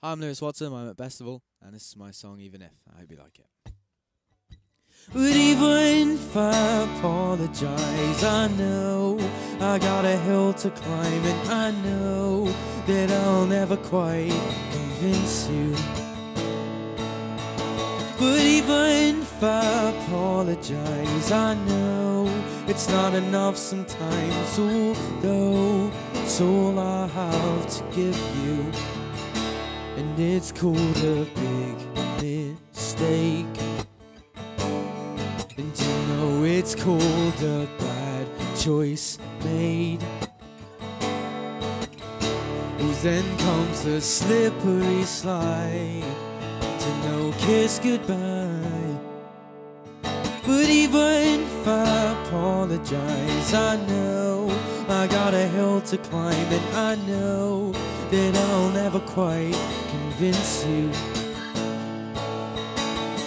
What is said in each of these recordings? I'm Lewis Watson, I'm at Bestival, and this is my song, Even If. I hope you like it. But even if I apologize, I know I got a hill to climb, and I know that I'll never quite convince you. But even if I apologize, I know it's not enough sometimes, although it's all I have to give you. And it's called a big mistake, and you know it's called a bad choice made. And then comes the slippery slide to no kiss goodbye. But even if I apologize, I know I got a hill to climb, and I know that I'll never quite convince you.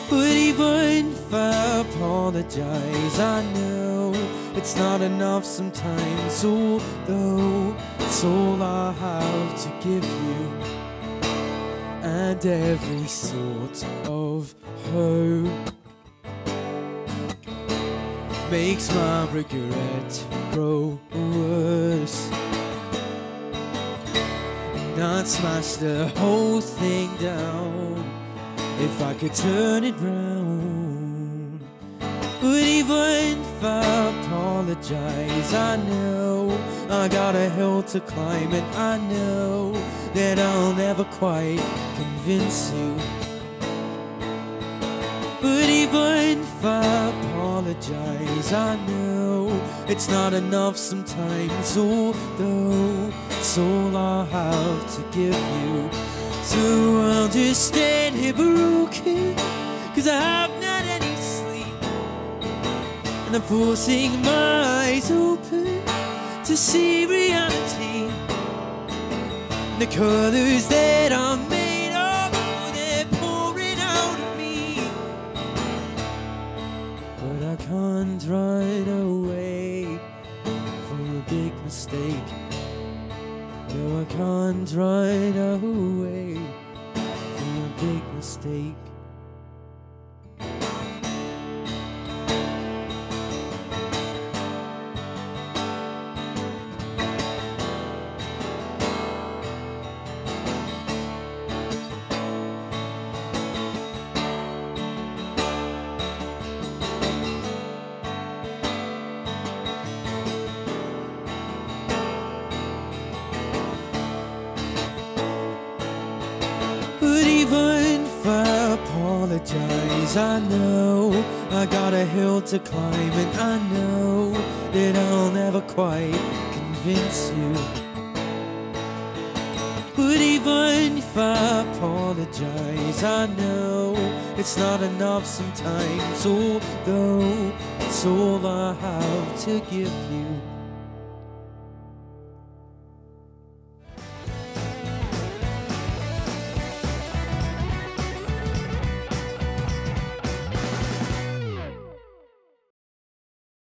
But even if I apologize, I know it's not enough sometimes, although it's all I have to give you. And every sort of hope makes my regret grow worse. I'd smash the whole thing down if I could turn it round. But even if I apologize, I know I got a hill to climb, and I know that I'll never quite convince you. But even if I apologize, I know it's not enough sometimes, although it's all I have to give you. So I'll just stand here broken, cause I have not any sleep, and I'm forcing my eyes open to see reality. The colors that I'm made of, oh, they're pouring out of me, but I can't run away from a big mistake. No, I can't run away from a big mistake. Even if I apologize, I know I got a hill to climb, and I know that I'll never quite convince you. But even if I apologize, I know it's not enough sometimes, although it's all I have to give you.